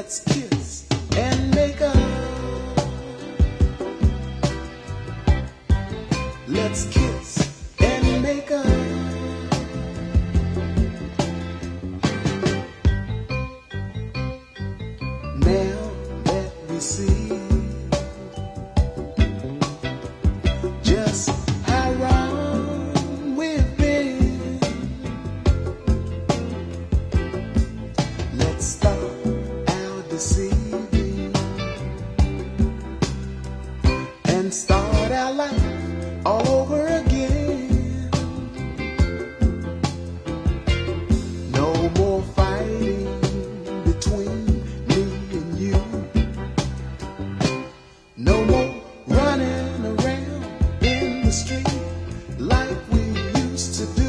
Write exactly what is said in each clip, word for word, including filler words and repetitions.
Let's kiss and make up. Let's kiss and make up. Now that we see just how wrong we've been, let's stop deceiving and start our life all over again. No more fighting between me and you. No more running around in the street like we used to do.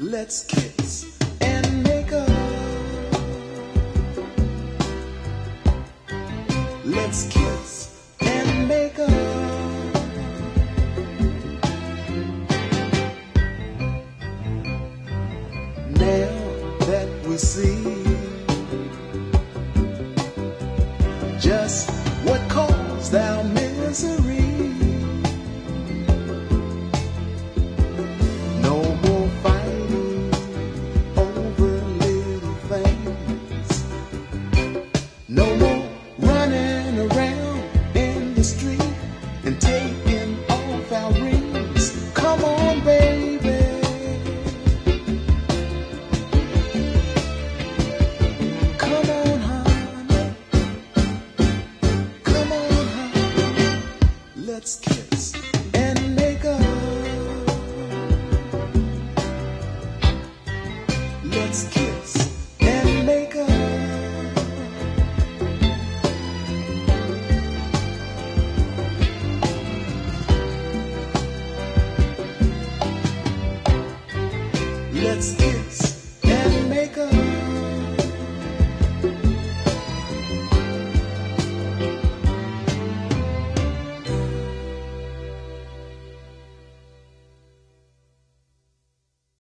Let's kiss and make up. Let's kiss and make up. Now that we see just what caused our misery. And taking off our rings. Come on, baby. Come on, honey. Come on, honey. Let's kiss.